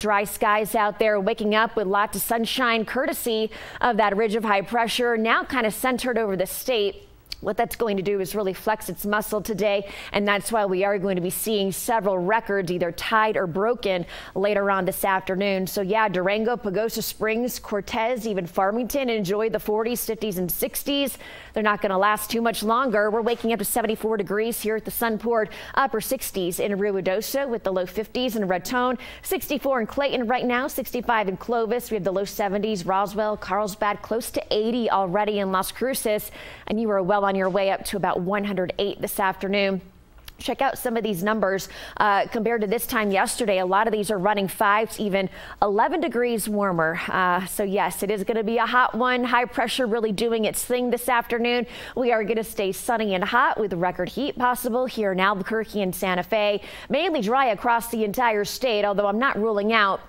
Dry skies out there, waking up with lots of sunshine courtesy of that ridge of high pressure now kind of centered over the state. What that's going to do is really flex its muscle today, and that's why we are going to be seeing several records either tied or broken later on this afternoon. So yeah, Durango, Pagosa Springs, Cortez, even Farmington enjoy the 40s, 50s, and 60s. They're not going to last too much longer. We're waking up to 74 degrees here at the Sunport, upper 60s in Ruidoso with the low 50s in Raton, 64 in Clayton right now, 65 in Clovis. We have the low 70s, Roswell, Carlsbad, close to 80 already in Las Cruces, and you are well on your way up to about 108 this afternoon. Check out some of these numbers compared to this time yesterday. A lot of these are running 5s, even 11 degrees warmer. So yes, it is going to be a hot one. High pressure really doing its thing this afternoon. We are going to stay sunny and hot with record heat possible here in Albuquerque and Santa Fe. Mainly dry across the entire state, although I'm not ruling out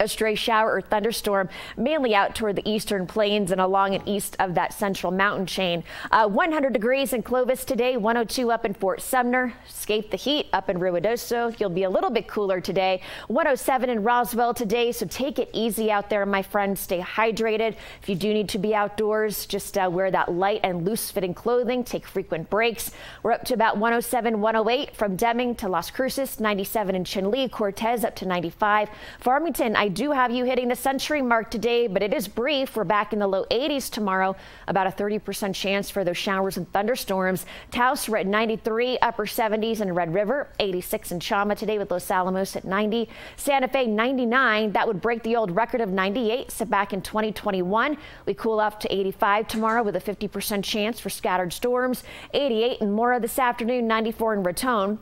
a stray shower or thunderstorm, mainly out toward the eastern plains and along and east of that central mountain chain. 100 degrees in Clovis today, 102 up in Fort Sumner. Escape the heat up in Ruidoso. You'll be a little bit cooler today. 107 in Roswell today, so take it easy out there, my friends. Stay hydrated. If you do need to be outdoors, just wear that light and loose-fitting clothing. Take frequent breaks. We're up to about 107, 108 from Deming to Las Cruces, 97 in Chinle, Cortez up to 95. Farmington, I do have you hitting the century mark today, but it is brief. We're back in the low 80s tomorrow, about a 30% chance for those showers and thunderstorms. Taos, we're at 93, upper 70s in Red River, 86 in Chama today with Los Alamos at 90. Santa Fe, 99. That would break the old record of 98 set back in 2021. We cool off to 85 tomorrow with a 50% chance for scattered storms. 88 in Mora this afternoon, 94 in Raton.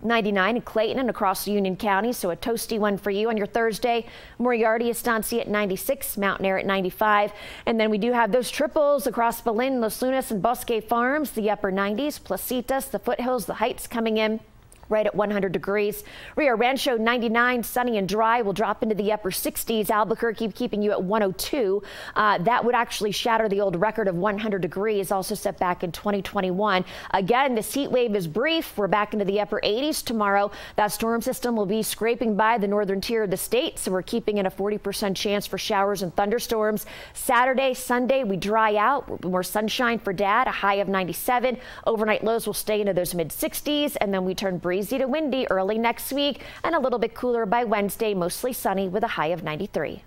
99 in Clayton and across Union County, so a toasty one for you on your Thursday. Moriarty, Estancia at 96, Mountain Air at 95. And then we do have those triples across Belen, Los Lunas, and Bosque Farms, the upper 90s, Placitas, the foothills, the heights coming in right at 100 degrees. Rio Rancho, 99, sunny and dry, will drop into the upper 60s. Albuquerque keeping you at 102. That would actually shatter the old record of 100 degrees, also set back in 2021. Again, this heat wave is brief. We're back into the upper 80s tomorrow. That storm system will be scraping by the northern tier of the state, so we're keeping in a 40% chance for showers and thunderstorms. Saturday, Sunday, we dry out. More sunshine for Dad, a high of 97. Overnight lows will stay into those mid-60s, and then we turn breezy to windy early next week and a little bit cooler by Wednesday, mostly sunny with a high of 93.